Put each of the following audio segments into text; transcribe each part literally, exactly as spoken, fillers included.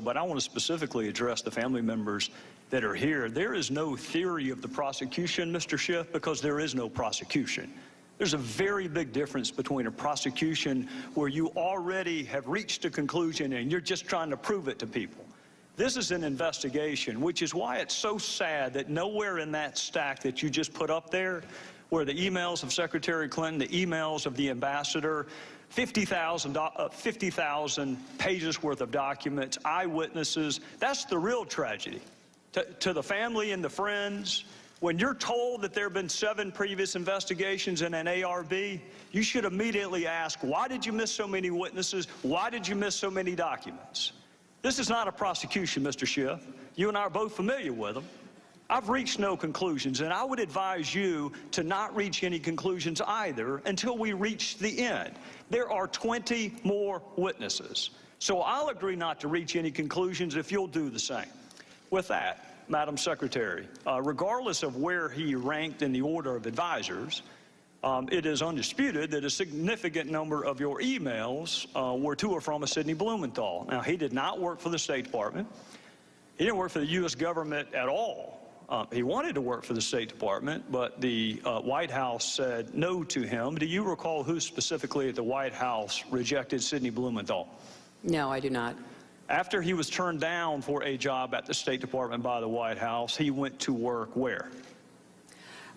But I want to specifically address the family members that are here. There is no theory of the prosecution, Mister Schiff, because there is no prosecution. There's a very big difference between a prosecution where you already have reached a conclusion and you're just trying to prove it to people. This is an investigation, which is why it's so sad that nowhere in that stack that you just put up there were the emails of Secretary Clinton, the emails of the ambassador, fifty thousand pages worth of documents, eyewitnesses. That's the real tragedy. To, to the family and the friends, when you're told that there have been seven previous investigations and an A R B, you should immediately ask, why did you miss so many witnesses? Why did you miss so many documents? This is not a prosecution, Mister Schiff. You and I are both familiar with them. I've reached no conclusions, and I would advise you to not reach any conclusions either until we reach the end. There are twenty more witnesses. So I'll agree not to reach any conclusions if you'll do the same. With that, Madam Secretary, uh, regardless of where he ranked in the order of advisors, um, it is undisputed that a significant number of your emails uh, were to or from a Sidney Blumenthal. Now, he did not work for the State Department. He didn't work for the U S government at all. Uh, he wanted to work for the State Department, but the uh, White House said no to him. Do you recall who specifically at the White House rejected Sidney Blumenthal? No, I do not. After he was turned down for a job at the State Department by the White House, he went to work where?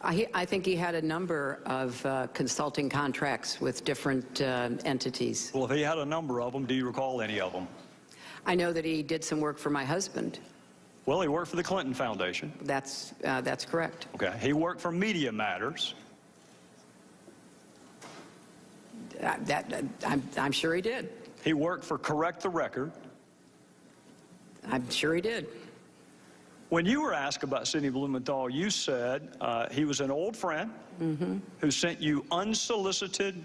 I, I think he had a number of uh, consulting contracts with different uh, entities. Well, if he had a number of them, do you recall any of them? I know that he did some work for my husband. Well, he worked for the Clinton Foundation. That's, uh, that's correct. Okay. He worked for Media Matters. Uh, that, uh, I'm, I'm sure he did. He worked for Correct the Record. I'm sure he did. When you were asked about Sidney Blumenthal, you said uh, he was an old friend mm-hmm. who sent you unsolicited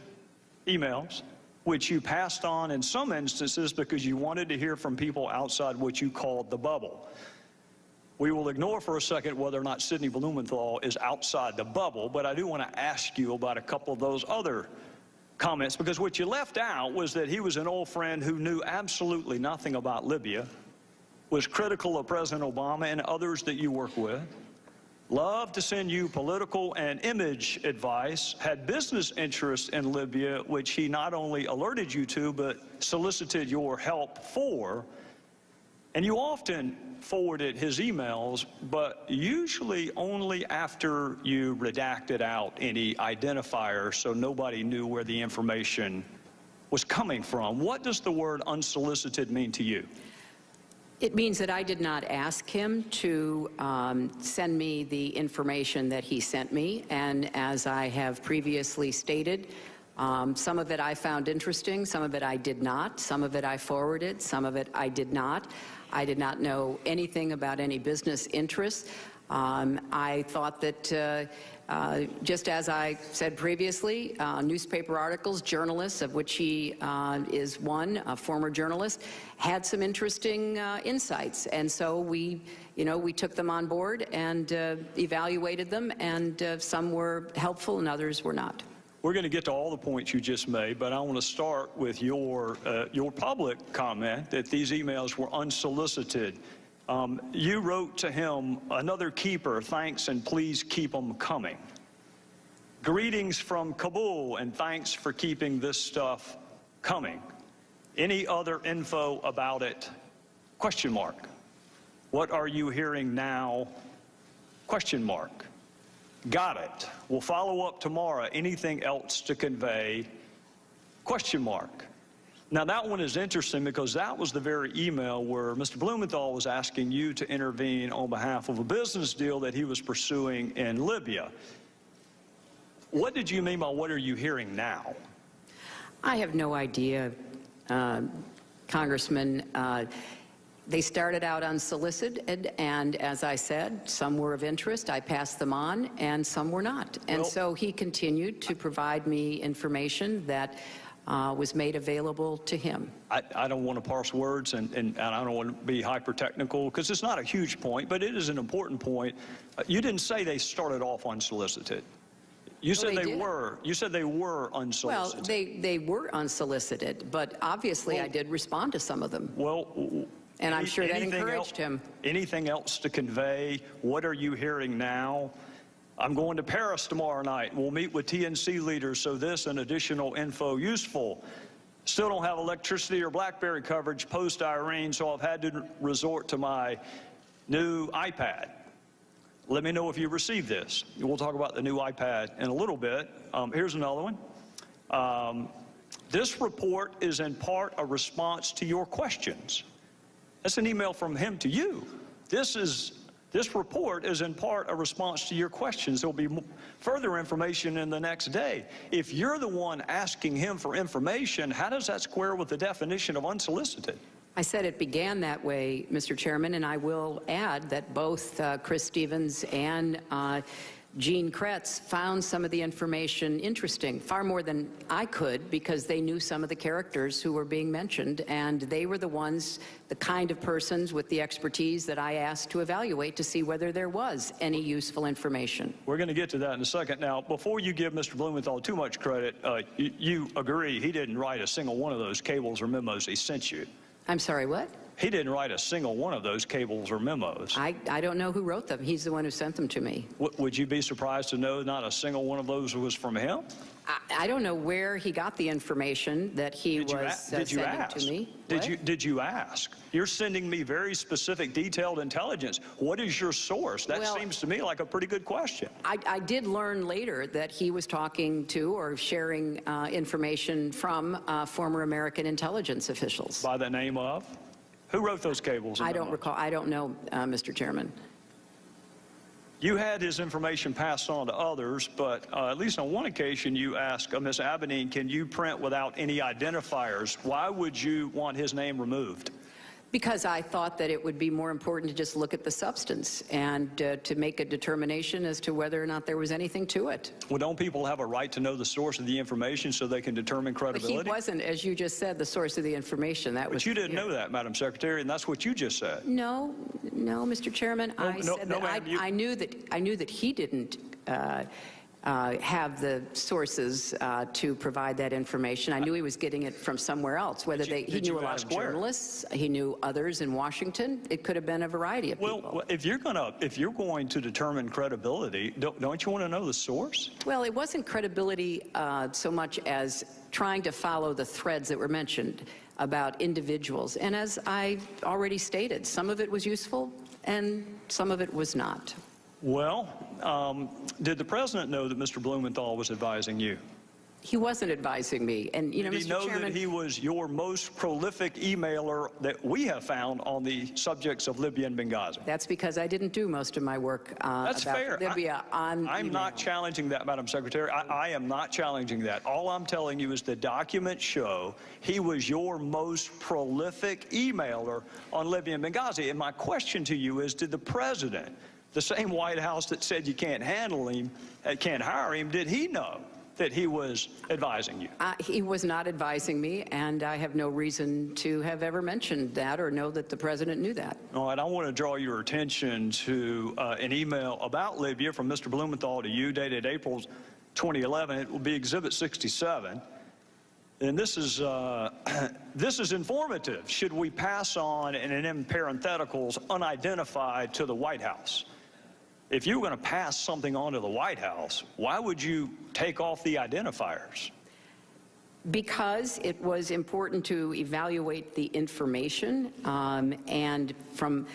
emails, which you passed on in some instances because you wanted to hear from people outside what you called the bubble. We will ignore for a second whether or not Sidney Blumenthal is outside the bubble, but I do want to ask you about a couple of those other comments, because what you left out was that he was an old friend who knew absolutely nothing about Libya, was critical of President Obama and others that you work with, loved to send you political and image advice, had business interests in Libya, which he not only alerted you to, but solicited your help for. And you often forwarded his emails, but usually only after you redacted out any identifier so nobody knew where the information was coming from. What does the word unsolicited mean to you? It means that I did not ask him to um, send me the information that he sent me, and as I have previously stated, um, some of it I found interesting, some of it I did not, some of it I forwarded, some of it I did not. I did not know anything about any business interests. Um, I thought that, uh, uh, just as I said previously, uh, newspaper articles, journalists, of which he uh, is one, a former journalist, had some interesting uh, insights. And so we, you know, we took them on board and uh, evaluated them, and uh, some were helpful and others were not. We're going to get to all the points you just made, but I want to start with your, uh, your public comment that these emails were unsolicited. Um, you wrote to him, another keeper, thanks and please keep them coming. Greetings from Kabul and thanks for keeping this stuff coming. Any other info about it? Question mark. What are you hearing now? Question mark. Got it. We'll follow up tomorrow. Anything else to convey? Question mark. Now, that one is interesting because that was the very email where Mister Blumenthal was asking you to intervene on behalf of a business deal that he was pursuing in Libya. What did you mean by what are you hearing now? I have no idea, uh, Congressman. Uh, they started out unsolicited, and as I said, some were of interest. I passed them on, and some were not. And well, so he continued to provide me information that Uh, was made available to him. I, I don't want to parse words, and, and, and I don't want to be hyper-technical, because it's not a huge point, but it is an important point. Uh, you didn't say they started off unsolicited. You well, said they, they were. You said they were unsolicited. Well, they, they were unsolicited, but obviously well, I did respond to some of them. Well, And I'm sure that encouraged him. Anything else to convey? What are you hearing now? I'm going to Paris tomorrow night. We'll meet with T N C leaders, so this and additional info useful. Still don't have electricity or BlackBerry coverage post-Irene, so I've had to resort to my new iPad. Let me know if you receive this. We'll talk about the new iPad in a little bit. Um, here's another one. Um, this report is in part a response to your questions. That's an email from him to you. This is, this report is in part a response to your questions. There'll be further information in the next day. If you're the one asking him for information, how does that square with the definition of unsolicited? I said it began that way, Mister Chairman, and I will add that both uh, Chris Stevens and uh, Gene Kretz found some of the information interesting, far more than I could, because they knew some of the characters who were being mentioned, and they were the ones, the kind of persons with the expertise that I asked to evaluate to see whether there was any useful information. We're going to get to that in a second. Now, before you give Mister Blumenthal too much credit, uh, you, you agree he didn't write a single one of those cables or memos he sent you. I'm sorry, what? He didn't write a single one of those cables or memos. I, I don't know who wrote them. He's the one who sent them to me. W would you be surprised to know not a single one of those was from him? I, I don't know where he got the information that he did was uh, sending to me. Did you, did you ask? You're sending me very specific, detailed intelligence. What is your source? That well, seems to me like a pretty good question. I, I did learn later that he was talking to or sharing uh, information from uh, former American intelligence officials. By the name of? Who wrote those cables? I don't recall. I don't know, uh, Mister Chairman. You had his information passed on to others, but uh, at least on one occasion you asked, uh, Miz Abedin, can you print without any identifiers? Why would you want his name removed? Because I thought that it would be more important to just look at the substance and uh, to make a determination as to whether or not there was anything to it. Well, don't people have a right to know the source of the information so they can determine credibility? But he wasn't, as you just said, the source of the information. That was. But you didn't know that, Madam Secretary, and that's what you just said. No, no, Mister Chairman, no, I no, said no, that I, you... I knew that I knew that he didn't. Uh, Uh, have the sources uh, to provide that information. I knew he was getting it from somewhere else, whether you, they, he knew a lot of journalists, where? He knew others in Washington. It could have been a variety of well, people. Well, if you're gonna, if you're going to determine credibility, don't, don't you want to know the source? Well, it wasn't credibility uh, so much as trying to follow the threads that were mentioned about individuals. And as I already stated, some of it was useful and some of it was not. Well, um, did the President know that Mister Blumenthal was advising you? He wasn't advising me. And, you know, Mister Chairman... Did he know that he was your most prolific emailer that we have found on the subjects of Libya and Benghazi? That's because I didn't do most of my work uh, That's about fair. Libya I, on I'm email. not challenging that, Madam Secretary. I, I am not challenging that. All I'm telling you is the documents show he was your most prolific emailer on Libya and Benghazi. And my question to you is, did the President... The same White House that said you can't handle him, can't hire him, did he know that he was advising you? Uh, he was not advising me, and I have no reason to have ever mentioned that or know that the President knew that. All right, I want to draw your attention to uh, an email about Libya from Mister Blumenthal to you dated April twenty eleven. It will be Exhibit sixty-seven. And this is, uh, this is informative. Should we pass on, and in parentheticals, unidentified to the White House? If you were going to pass something on to the White House, why would you take off the identifiers? Because it was important to evaluate the information, um, and from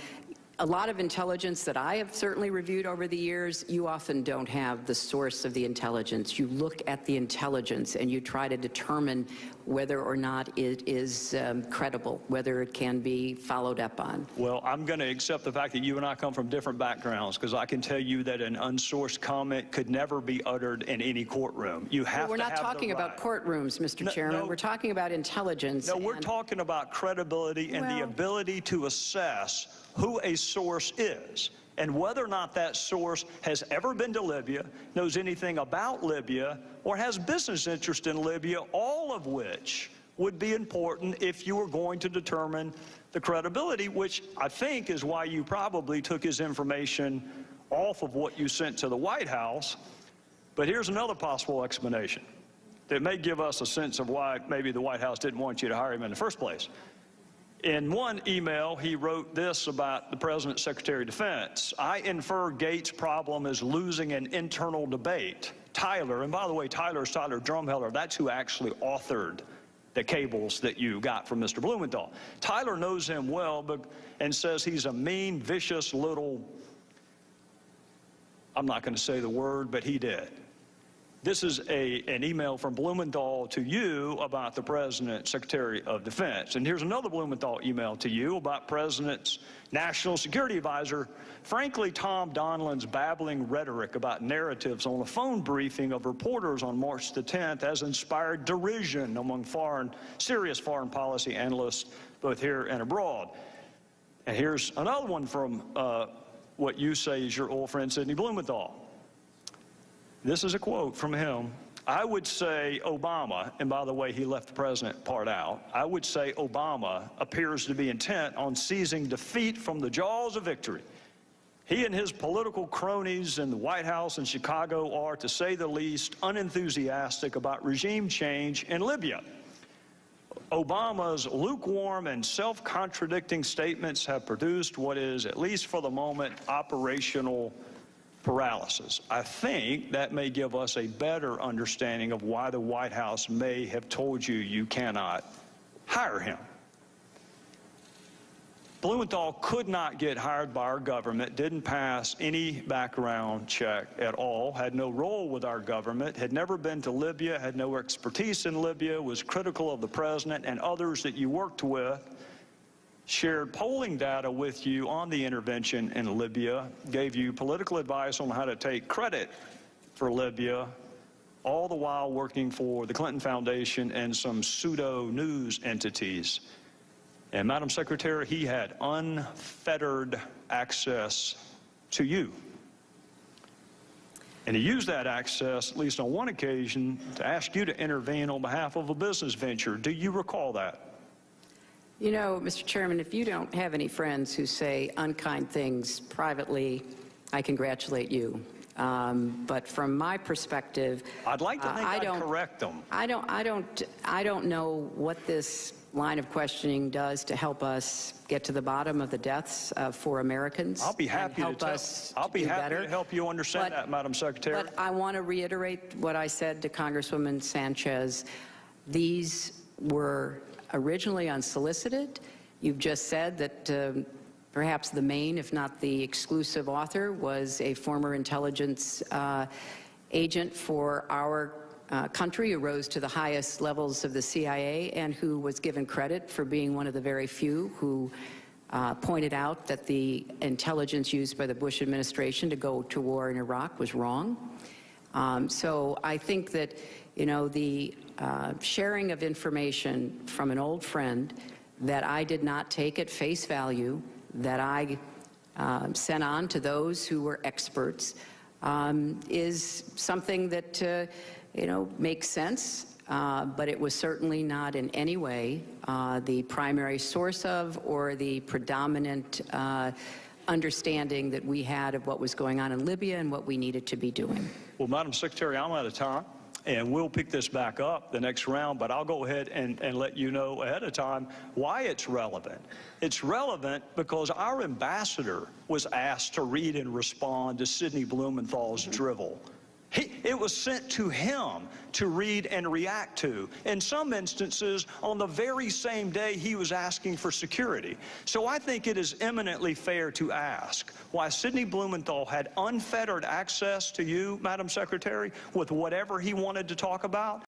a lot of intelligence that I have certainly reviewed over the years, you often don't have the source of the intelligence. You look at the intelligence and you try to determine whether or not it is um, credible, whether it can be followed up on. Well, I'm going to accept the fact that you and I come from different backgrounds, because I can tell you that an unsourced comment could never be uttered in any courtroom. You have well, to have the right. We're not talking about courtrooms, Mister No, Chairman. No, we're talking about intelligence. No, we're talking about credibility and well, the ability to assess who a source is, and whether or not that source has ever been to Libya, knows anything about Libya, or has business interest in Libya, all of which would be important if you were going to determine the credibility, which I think is why you probably took his information off of what you sent to the White House. But here's another possible explanation that may give us a sense of why maybe the White House didn't want you to hire him in the first place. In one email, he wrote this about the President's Secretary of Defense. I infer Gates' problem is losing an internal debate. Tyler, and by the way, Tyler is Tyler Drumheller. That's who actually authored the cables that you got from Mister Blumenthal. Tyler knows him well but, and says he's a mean, vicious little, I'm not going to say the word, but he did. This is a, an email from Blumenthal to you about the President, Secretary of Defense. And here's another Blumenthal email to you about President's National Security Advisor. Frankly, Tom Donilon's babbling rhetoric about narratives on a phone briefing of reporters on March the tenth has inspired derision among foreign, serious foreign policy analysts, both here and abroad. And here's another one from uh, what you say is your old friend, Sidney Blumenthal. This is a quote from him. I would say Obama, and by the way, he left the president part out, I would say Obama appears to be intent on seizing defeat from the jaws of victory. He and his political cronies in the White House and Chicago are, to say the least, unenthusiastic about regime change in Libya. Obama's lukewarm and self-contradicting statements have produced what is, at least for the moment, operational paralysis. I think that may give us a better understanding of why the White House may have told you you cannot hire him. Blumenthal could not get hired by our government, didn't pass any background check at all, had no role with our government, had never been to Libya, had no expertise in Libya, was critical of the president and others that you worked with, shared polling data with you on the intervention in Libya, gave you political advice on how to take credit for Libya, all the while working for the Clinton Foundation and some pseudo-news entities. And, Madam Secretary, he had unfettered access to you. And he used that access, at least on one occasion, to ask you to intervene on behalf of a business venture. Do you recall that? You know, Mister Chairman, if you don't have any friends who say unkind things privately, I congratulate you. Um, but from my perspective, I'd like to think uh, I don't, correct them. I don't, I don't, I don't know what this line of questioning does to help us get to the bottom of the deaths uh, for Americans. I'll be happy help to us I'll be happy better. to help you understand but, that, Madam Secretary. But I want to reiterate what I said to Congresswoman Sanchez. These were originally unsolicited. You've just said that uh, perhaps the main, if not the exclusive author, was a former intelligence uh, agent for our uh, country who rose to the highest levels of the C I A and who was given credit for being one of the very few who uh, pointed out that the intelligence used by the Bush administration to go to war in Iraq was wrong. Um, so I think that, you know, the Uh, sharing of information from an old friend that I did not take at face value, that I uh, sent on to those who were experts, um, is something that, uh, you know, makes sense, uh, but it was certainly not in any way uh, the primary source of or the predominant uh, understanding that we had of what was going on in Libya and what we needed to be doing. Well, Madam Secretary, I'm out of time. And we'll pick this back up the next round, but I'll go ahead and, and let you know ahead of time why it's relevant. It's relevant because our ambassador was asked to read and respond to Sidney Blumenthal's drivel. He, it was sent to him to read and react to, in some instances, on the very same day he was asking for security. So I think it is eminently fair to ask why Sidney Blumenthal had unfettered access to you, Madam Secretary, with whatever he wanted to talk about,